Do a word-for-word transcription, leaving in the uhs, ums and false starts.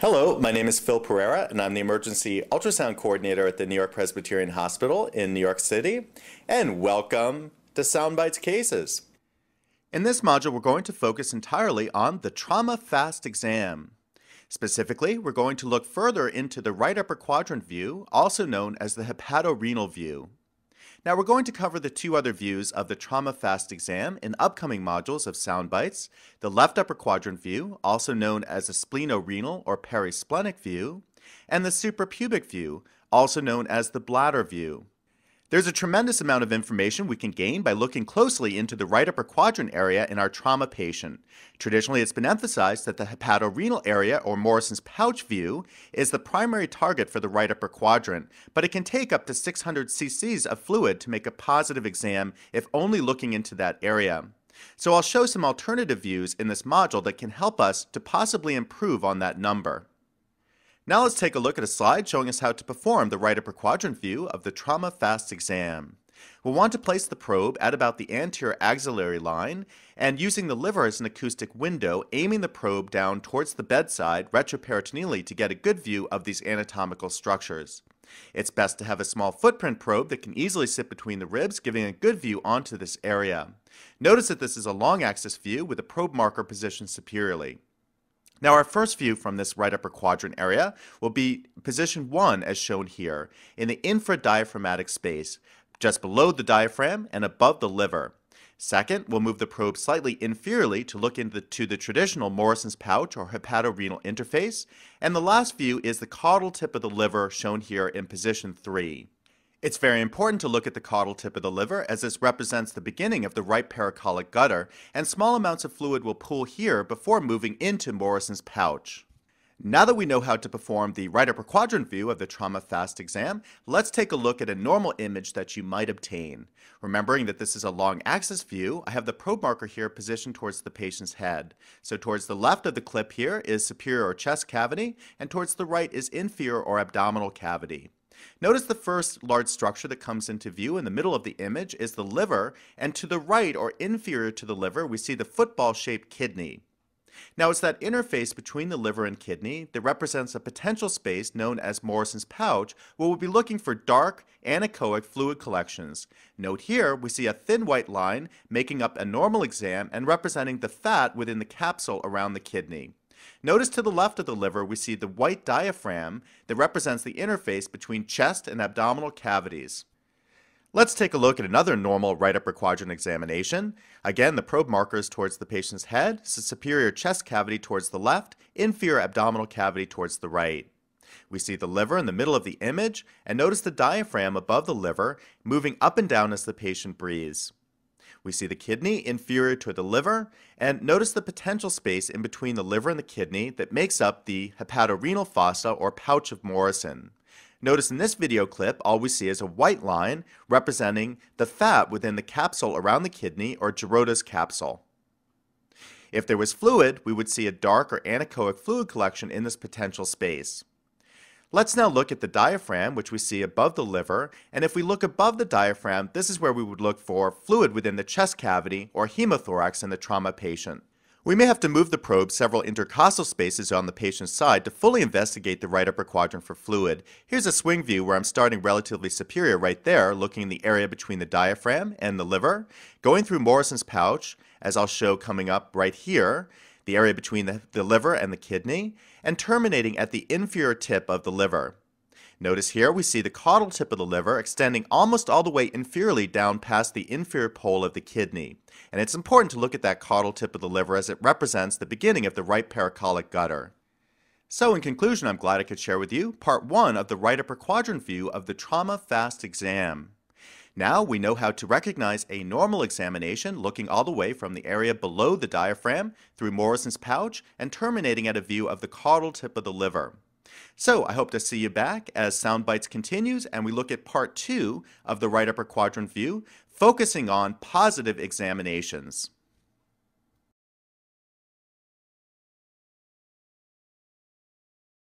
Hello, my name is Phil Pereira, and I'm the Emergency Ultrasound Coordinator at the New York Presbyterian Hospital in New York City, and welcome to SoundBytes Cases. In this module, we're going to focus entirely on the trauma FAST exam. Specifically, we're going to look further into the right upper quadrant view, also known as the hepatorenal view. Now, we're going to cover the two other views of the trauma FAST exam in upcoming modules of SoundBytes, the left upper quadrant view, also known as the splenorenal or perisplenic view, and the suprapubic view, also known as the bladder view. There's a tremendous amount of information we can gain by looking closely into the right upper quadrant area in our trauma patient. Traditionally, it's been emphasized that the hepatorenal area, or Morrison's pouch view, is the primary target for the right upper quadrant, but it can take up to six hundred c c of fluid to make a positive exam if only looking into that area. So I'll show some alternative views in this module that can help us to possibly improve on that number. Now let's take a look at a slide showing us how to perform the right upper quadrant view of the trauma FAST exam. We'll want to place the probe at about the anterior axillary line and, using the liver as an acoustic window, aiming the probe down towards the bedside retroperitoneally to get a good view of these anatomical structures. It's best to have a small footprint probe that can easily sit between the ribs, giving a good view onto this area. Notice that this is a long axis view with a probe marker positioned superiorly. Now, our first view from this right upper quadrant area will be position one, as shown here, in the infradiaphragmatic space, just below the diaphragm and above the liver. Second, we'll move the probe slightly inferiorly to look into the, to the traditional Morrison's pouch or hepatorenal interface. And the last view is the caudal tip of the liver, shown here in position three. It's very important to look at the caudal tip of the liver, as this represents the beginning of the right pericolic gutter, and small amounts of fluid will pool here before moving into Morrison's pouch. Now that we know how to perform the right upper quadrant view of the trauma FAST exam, let's take a look at a normal image that you might obtain. Remembering that this is a long axis view, I have the probe marker here positioned towards the patient's head. So towards the left of the clip here is superior or chest cavity, and towards the right is inferior or abdominal cavity. Notice the first large structure that comes into view in the middle of the image is the liver, and to the right or inferior to the liver we see the football-shaped kidney. Now, it's that interface between the liver and kidney that represents a potential space known as Morrison's pouch, where we'll be looking for dark, anechoic fluid collections. Note here we see a thin white line making up a normal exam and representing the fat within the capsule around the kidney. Notice to the left of the liver we see the white diaphragm that represents the interface between chest and abdominal cavities. Let's take a look at another normal right upper quadrant examination. Again, the probe marker is towards the patient's head, so superior chest cavity towards the left, inferior abdominal cavity towards the right. We see the liver in the middle of the image, and notice the diaphragm above the liver moving up and down as the patient breathes. We see the kidney inferior to the liver, and notice the potential space in between the liver and the kidney that makes up the hepatorenal fossa or pouch of Morrison. Notice in this video clip, all we see is a white line representing the fat within the capsule around the kidney, or Gerota's capsule. If there was fluid, we would see a dark or anechoic fluid collection in this potential space. Let's now look at the diaphragm, which we see above the liver, and if we look above the diaphragm, this is where we would look for fluid within the chest cavity, or hemothorax, in the trauma patient. We may have to move the probe several intercostal spaces on the patient's side to fully investigate the right upper quadrant for fluid. Here's a swing view where I'm starting relatively superior right there, looking in the area between the diaphragm and the liver, going through Morrison's pouch, as I'll show coming up right here, the area between the, the liver and the kidney, and terminating at the inferior tip of the liver. Notice here we see the caudal tip of the liver extending almost all the way inferiorly down past the inferior pole of the kidney. And it's important to look at that caudal tip of the liver, as it represents the beginning of the right pericolic gutter. So in conclusion, I'm glad I could share with you part one of the right upper quadrant view of the trauma FAST exam. Now we know how to recognize a normal examination, looking all the way from the area below the diaphragm through Morrison's pouch and terminating at a view of the caudal tip of the liver. So I hope to see you back as SoundBytes continues and we look at part two of the right upper quadrant view, focusing on positive examinations.